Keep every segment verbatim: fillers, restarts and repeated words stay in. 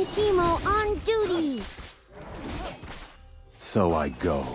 and Teemo on duty. So I go.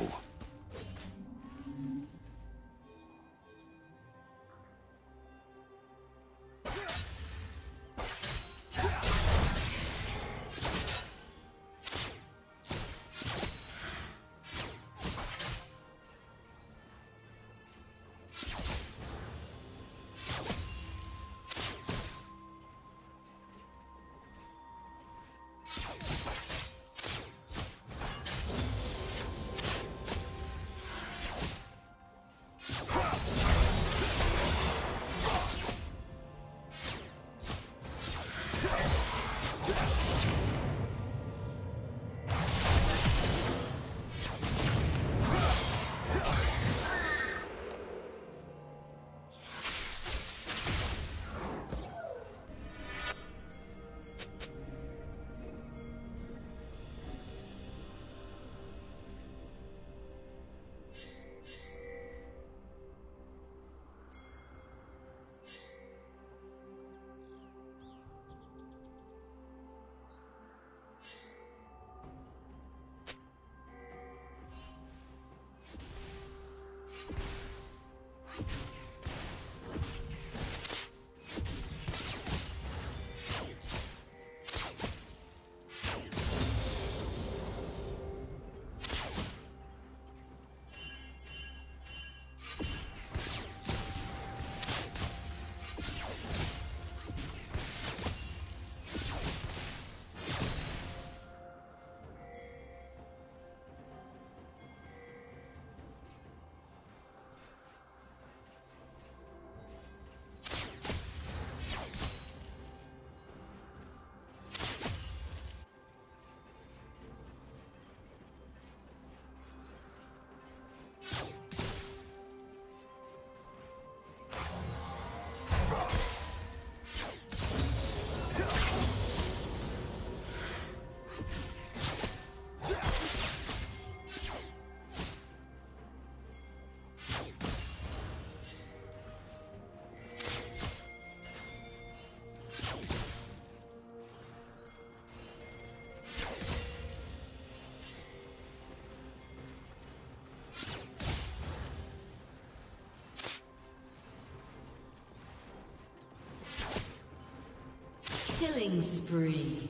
Killing spree.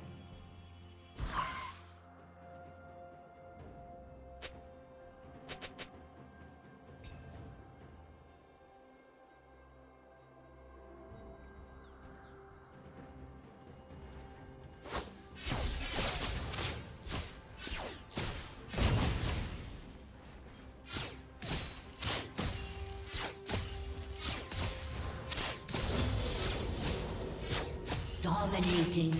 Dominating.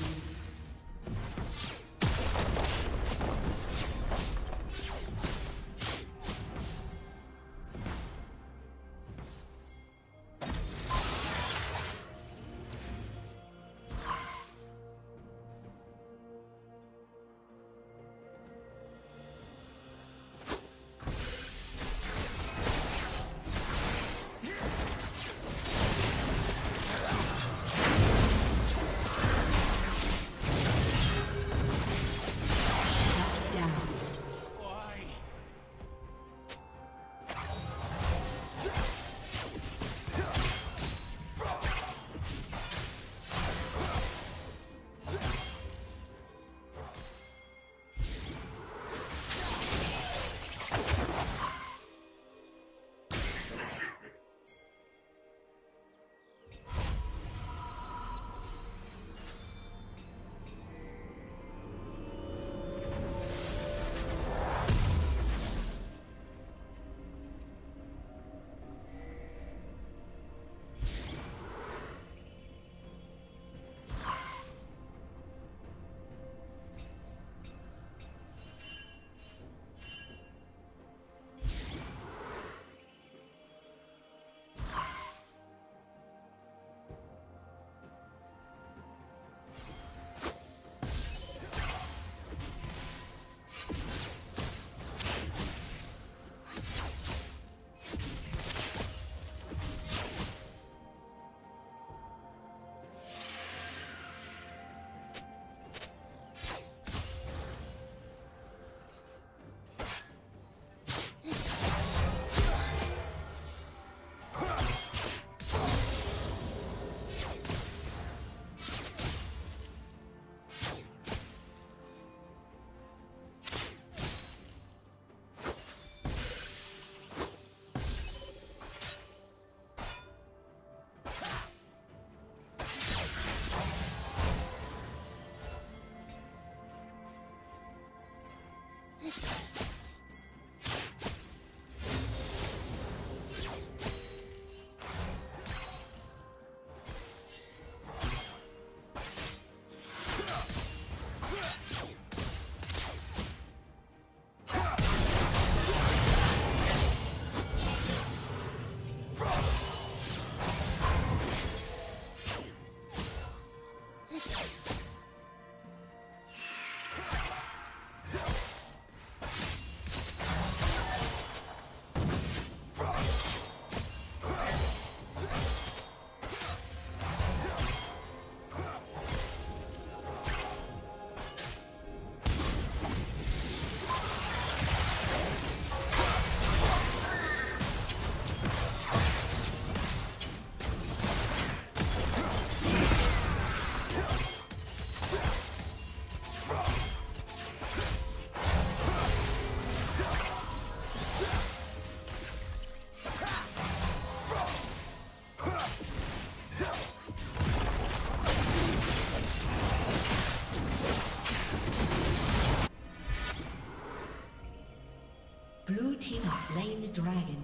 Blue team has slain the dragon.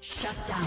Shut down.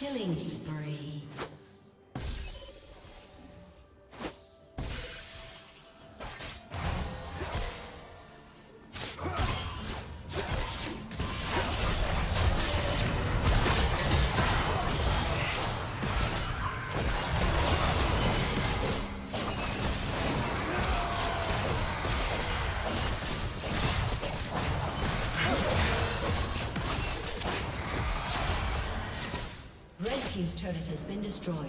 Killing spree. His turret has been destroyed.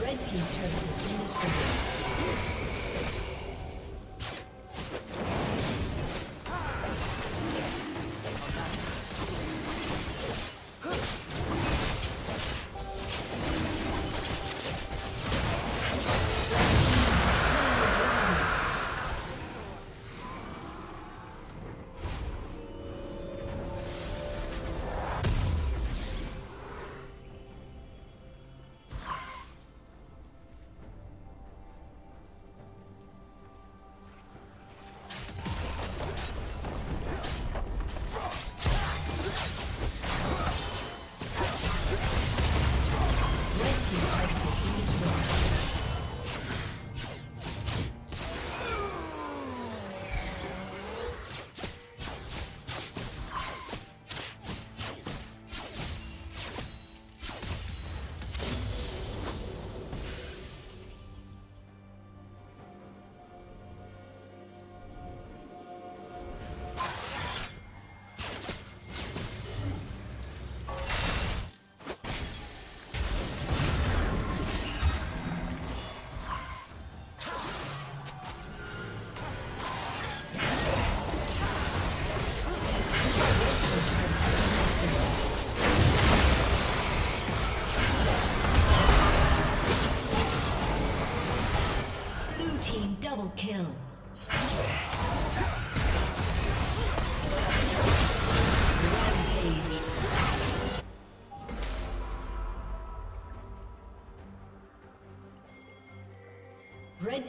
Red team's turret has been destroyed. Kill. Rampage. Red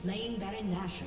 Slaying Baron Nashor.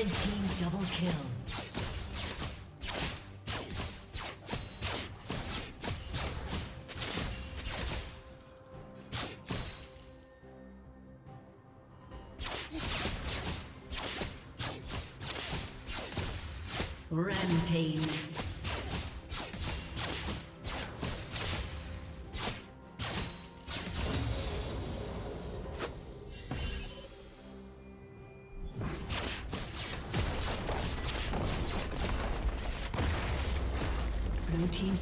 Red team double kill. Rampage. Blue team's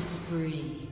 Spree.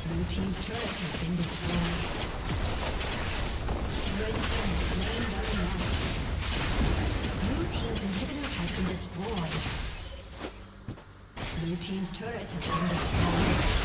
Blue team's turret has been destroyed.